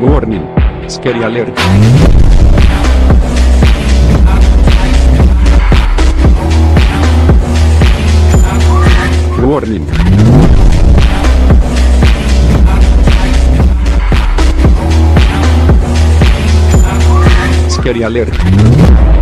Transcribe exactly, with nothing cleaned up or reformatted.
Warning, Scary Alert. Warning. Scary Alert.